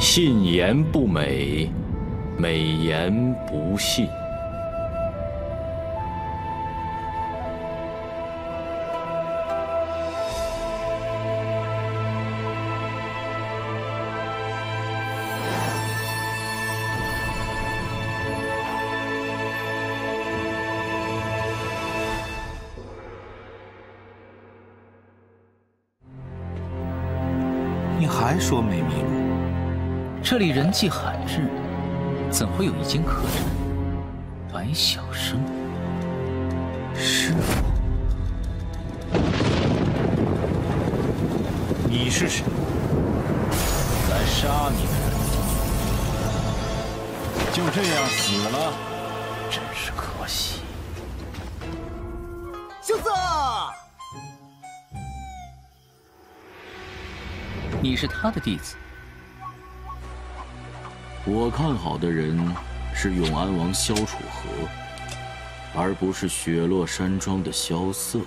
信言不美，美言不信。你还说没迷路？ 这里人迹罕至，怎会有一间客栈？白晓生，师傅，你是谁？来杀你的人，就这样死了，真是可惜。兄子，你是他的弟子。 我看好的人是永安王萧楚河，而不是雪落山庄的萧瑟。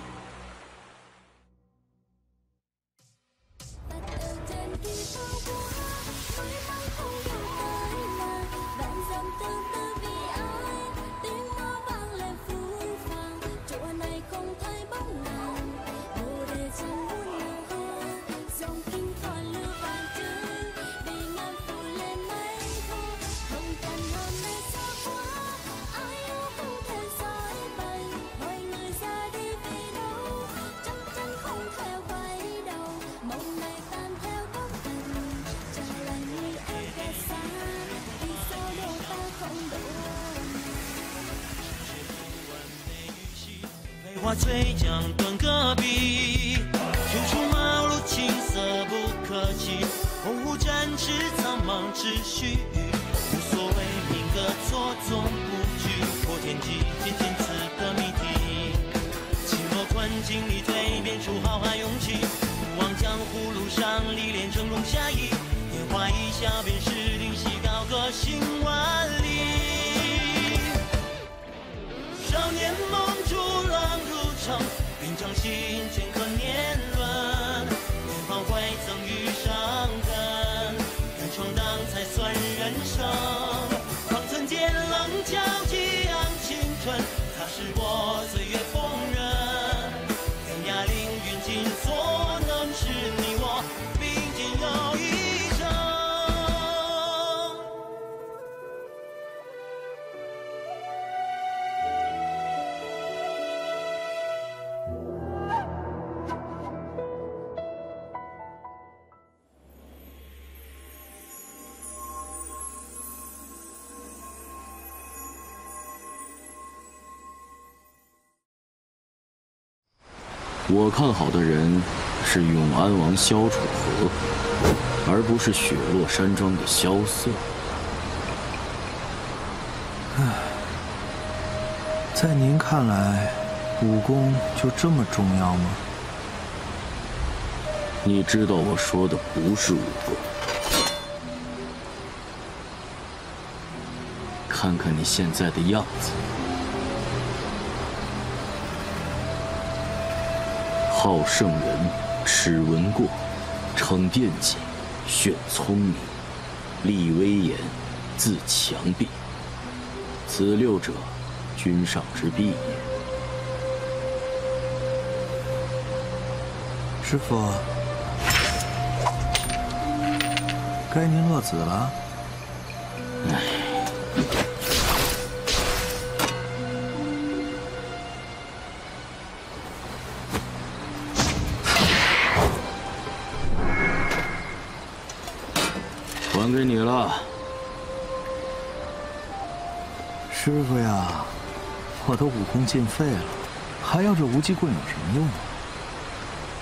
花醉将断戈壁，熊出茅庐，青涩不可欺。鸿鹄展翅，苍茫之虚。无所谓名格错，纵不惧。破天际，天间此的谜题。轻若观镜里蜕变出浩瀚勇气。不忘江湖路上历练峥嵘侠义。拈花一笑便是灵犀，高歌行万里。少年梦初浪。 凭掌心，镌刻年轮，年华汇赠与伤痕，敢闯荡才算人生。方寸间棱角激昂青春，擦拭过岁月风刃。天涯凌云尽，所能是你我并肩又一我看好的人是永安王萧楚河，而不是雪落山庄的萧瑟。唉，在您看来，武功就这么重要吗？你知道我说的不是武功。看看你现在的样子。 好胜人，耻闻过，逞惦记，炫聪明，立威严，自强必。此六者，君上之必也。师傅，该您落子了。唉。 还给你了，师傅呀，我都武功尽废了，还要这无极棍有什么用啊？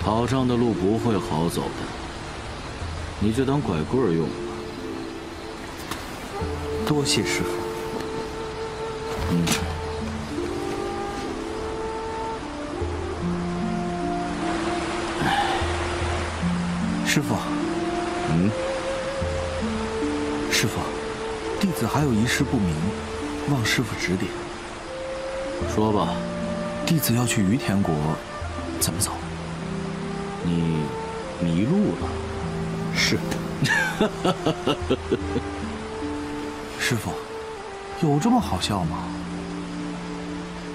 讨账的路不会好走的，你就当拐棍用吧。多谢师傅。嗯。 师傅，师傅，弟子还有一事不明，望师傅指点。说吧，弟子要去于田国，怎么走？你迷路了？是。师傅，有这么好笑吗？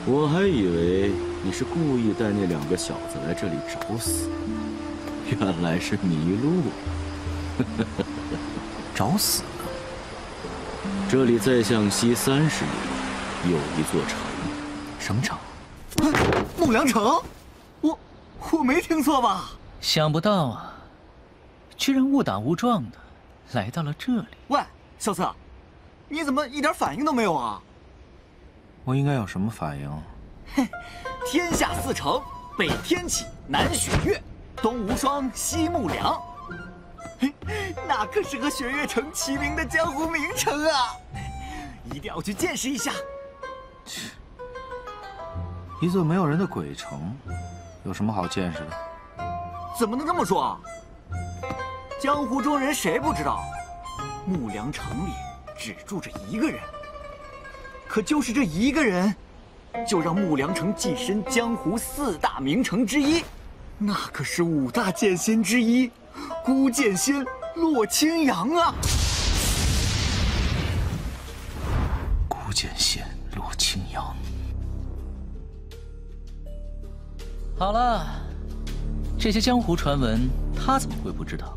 我还以为你是故意带那两个小子来这里找死，原来是迷路了。找死呢？这里再向西30里有一座城。什么城？孟良城？我没听错吧？想不到啊。 居然误打误撞的来到了这里。喂，小四，你怎么一点反应都没有啊？我应该有什么反应？嘿，天下4城：北天启，南雪月，东无双，西木梁。嘿，那可是和雪月城齐名的江湖名城啊！一定要去见识一下。切，一座没有人的鬼城，有什么好见识的？怎么能这么说啊？ 江湖中人谁不知道，木梁城里只住着一个人。可就是这一个人，就让木梁城跻身江湖4大名城之一，那可是5大剑仙之一，孤剑仙洛青阳啊！孤剑仙洛青阳。好了，这些江湖传闻，他怎么会不知道？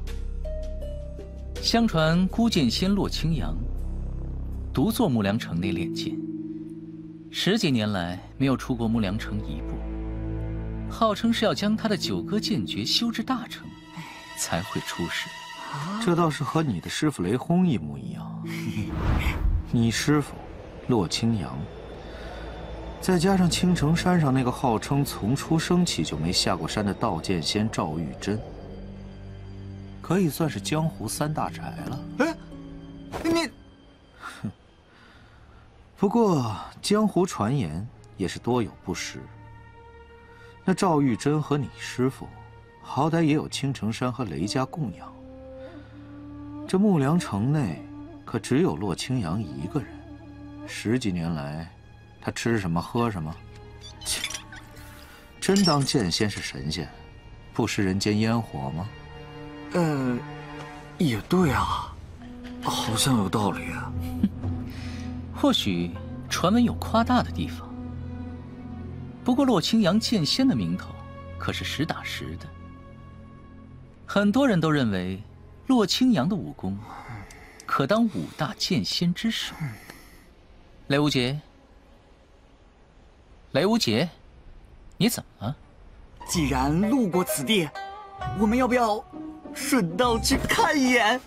相传孤剑仙洛青阳，独坐木梁城内练剑，10几年来没有出过木梁城一步，号称是要将他的9哥剑诀修至大成，才会出世。这倒是和你的师傅雷轰一模一样。你师傅洛青阳，再加上青城山上那个号称从出生起就没下过山的道剑仙赵玉真。 可以算是江湖3大宅了。哎，你，哼。不过江湖传言也是多有不实。那赵玉珍和你师傅，好歹也有青城山和雷家供养。这木梁城内，可只有洛青阳一个人。10几年来，他吃什么喝什么，切，真当剑仙是神仙，不食人间烟火吗？ 也对啊，好像有道理啊。或许传闻有夸大的地方。不过洛青阳剑仙的名头可是实打实的，很多人都认为洛青阳的武功可当5大剑仙之首。雷无杰，雷无杰，你怎么了？既然路过此地，我们要不要？ 顺道去看一眼。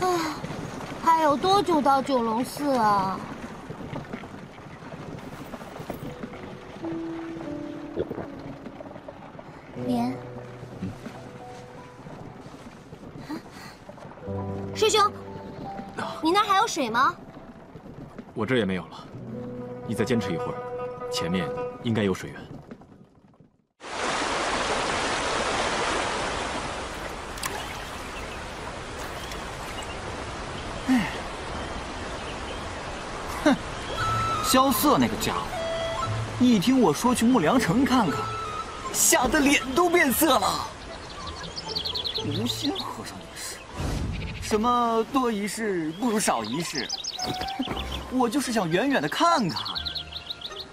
啊，还有多久到九龙寺啊？莲，师兄。 你那儿还有水吗？我这也没有了，你再坚持一会儿，前面应该有水源。哎，哼，萧瑟那个家伙，一听我说去木梁城看看，吓得脸都变色了。无心和尚。 什么多一事不如少一事，我就是想远远的看看，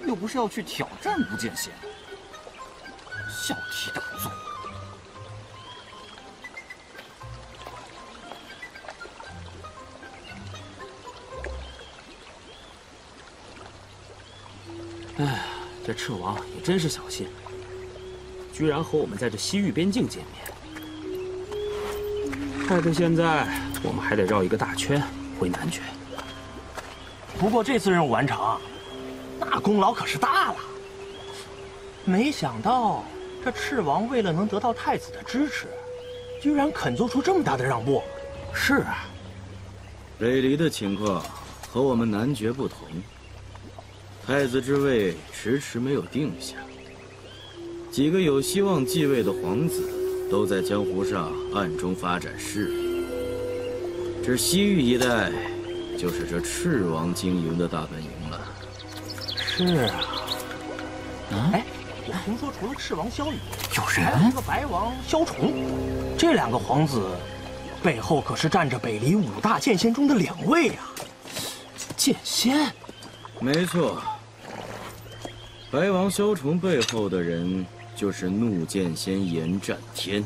又不是要去挑战不见仙，小题大做。哎，这赤王也真是小心，居然和我们在这西域边境见面。 再到现在，我们还得绕一个大圈回南郡。不过这次任务完成，那功劳可是大了。没想到这赤王为了能得到太子的支持，居然肯做出这么大的让步。是啊，北离的情况和我们男爵不同，太子之位迟迟没有定下，几个有希望继位的皇子。 都在江湖上暗中发展势力，这西域一带就是这赤王经营的大本营了。是啊。啊？哎，我听说除了赤王萧雨，有人还有一个白王萧崇，这两个皇子背后可是站着北离五大剑仙中的两位呀。剑仙？没错。 白王萧崇背后的人，就是怒剑仙严战天。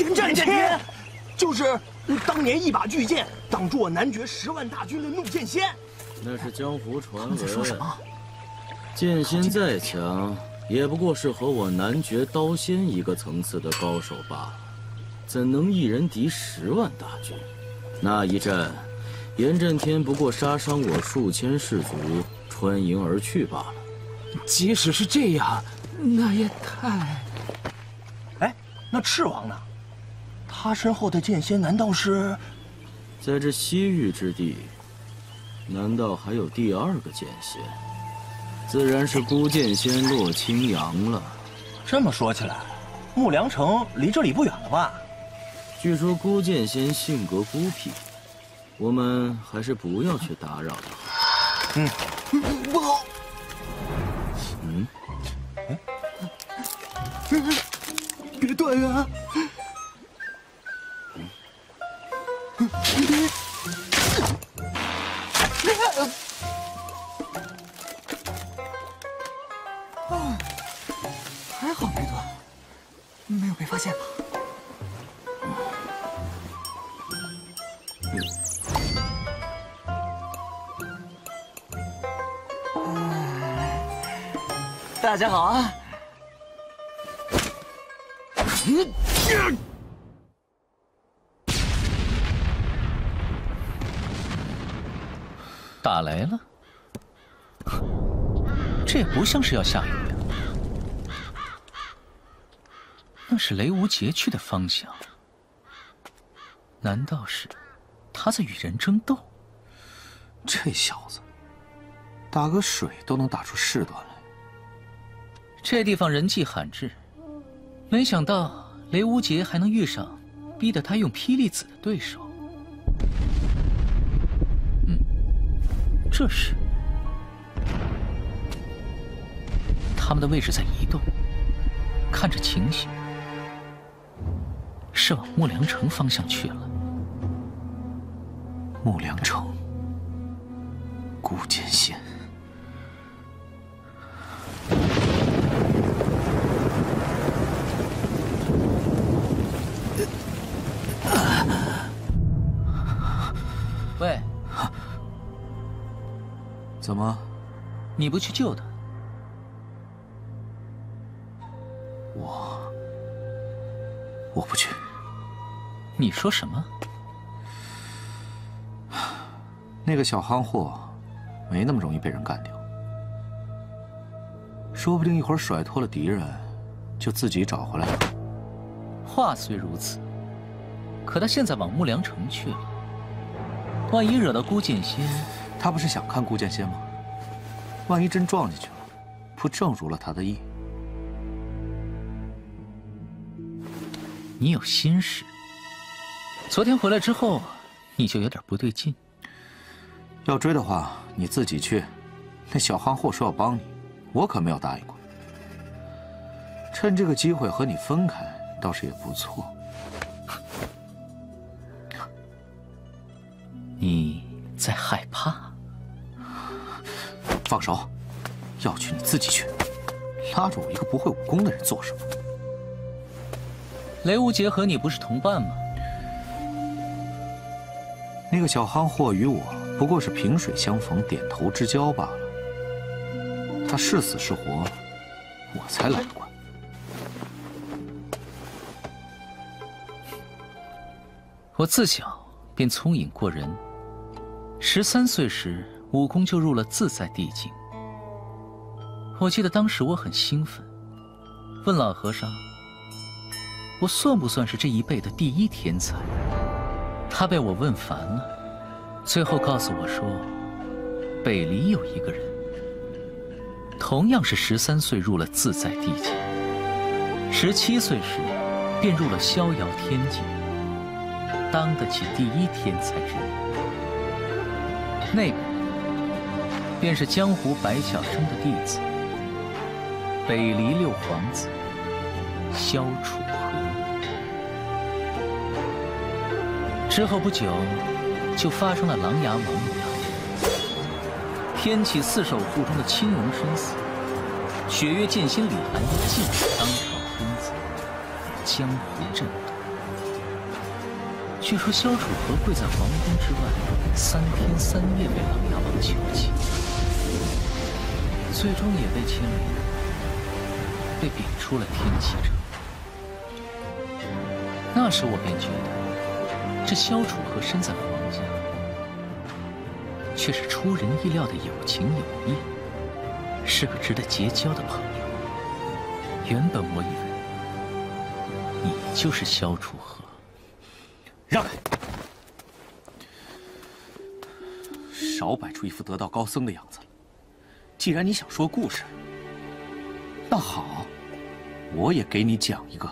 严战天，就是当年一把巨剑挡住我男爵10万大军的怒剑仙。那是江湖传闻。他们在说什么？剑仙再强，也不过是和我男爵刀仙一个层次的高手罢了，怎能一人敌10万大军？那一战，严战天不过杀伤我数千士卒，穿营而去罢了。 即使是这样，那也太……哎，那赤王呢？他身后的剑仙难道是……在这西域之地，难道还有第二个剑仙？自然是孤剑仙洛青阳了。这么说起来，牧良城离这里不远了吧？据说孤剑仙性格孤僻，我们还是不要去打扰他。嗯，不好。 别断啊！啊，还好没断，没有被发现吧？大家好啊！ 打来了，这也不像是要下雨啊，那是雷无节去的方向。难道是他在与人争斗？这小子打个水都能打出事端来。这地方人迹罕至。 没想到雷无节还能遇上逼得他用霹雳子的对手。嗯，这是他们的位置在移动，看着情形是往牧良城方向去了。牧良城，孤剑仙。 喂，怎么？你不去救他？我不去。你说什么？那个小憨货没那么容易被人干掉，说不定一会儿甩脱了敌人，就自己找回来了。话虽如此，可他现在往牧良城去了。 万一惹到孤剑仙，他不是想看孤剑仙吗？万一真撞进去了，不正如了他的意？你有心事。昨天回来之后，你就有点不对劲。要追的话，你自己去。那小憨货说要帮你，我可没有答应过。趁这个机会和你分开，倒是也不错。 你在害怕？放手！要去你自己去，拉着我一个不会武功的人做什么？雷无节和你不是同伴吗？那个小憨货与我不过是萍水相逢、点头之交罢了。他是死是活，我才懒得管。我自小便聪颖过人。 13岁时，武功就入了自在地境。我记得当时我很兴奋，问老和尚：“我算不算是这一辈的第一天才？”他被我问烦了，最后告诉我说：“北离有一个人，同样是13岁入了自在地境，17岁时便入了逍遥天境，当得起第一天才之名。”那个便是江湖白巧生的弟子，北离六皇子萧楚河。之后不久，就发生了琅琊王一案，天启四首赋中的青龙身死，雪月剑心李寒又进入当朝天子，江湖震动。 据说萧楚河跪在皇宫之外3天3夜为琅琊王求情，最终也被清理，被贬出了天启城。那时我便觉得，这萧楚河身在皇家，却是出人意料的有情有义，是个值得结交的朋友。原本我以为你就是萧楚河。 让开！少摆出一副得道高僧的样子了。既然你想说故事，那好，我也给你讲一个。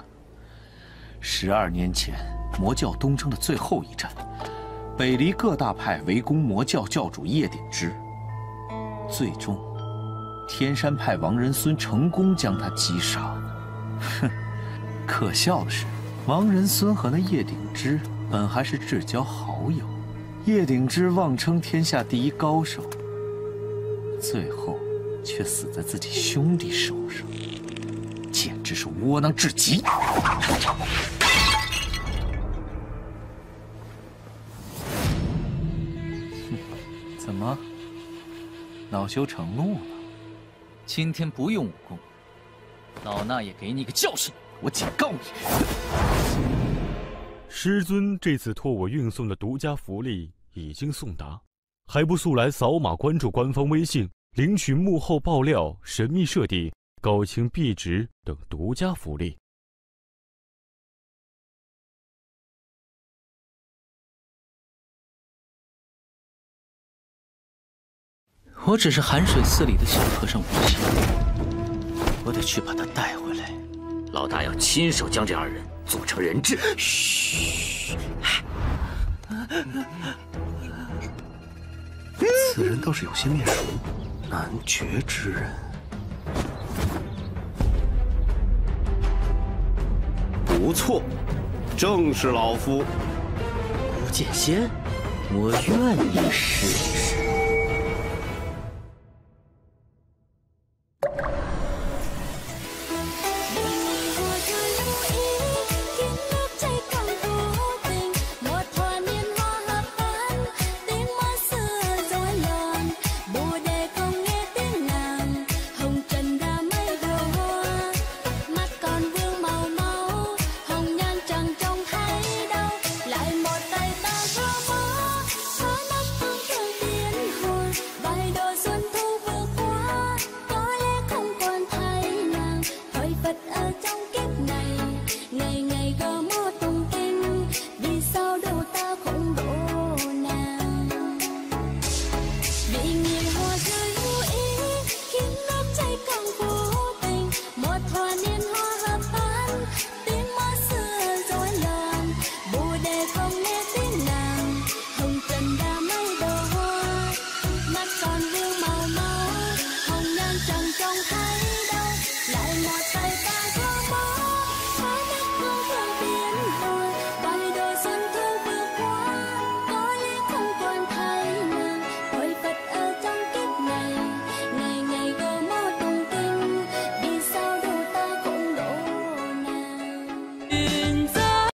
12年前，魔教东征的最后一战，北离各大派围攻魔教教主叶鼎之，最终，天山派王仁孙成功将他击杀。哼，可笑的是，王仁孙和那叶鼎之。 本还是至交好友，叶鼎之妄称天下第一高手，最后却死在自己兄弟手上，简直是窝囊至极！怎么，恼羞成怒了？今天不用武功，老衲也给你个教训！我警告你！ 师尊这次托我运送的独家福利已经送达，还不速来扫码关注官方微信，领取幕后爆料、神秘设定、高清壁纸等独家福利。我只是寒水寺里的小和尚无心，我得去把他带回来。老大要亲手将这二人。 做成人质。嘘，此人倒是有些面熟，男爵之人。不错，正是老夫。吴剑仙，我愿意试一试。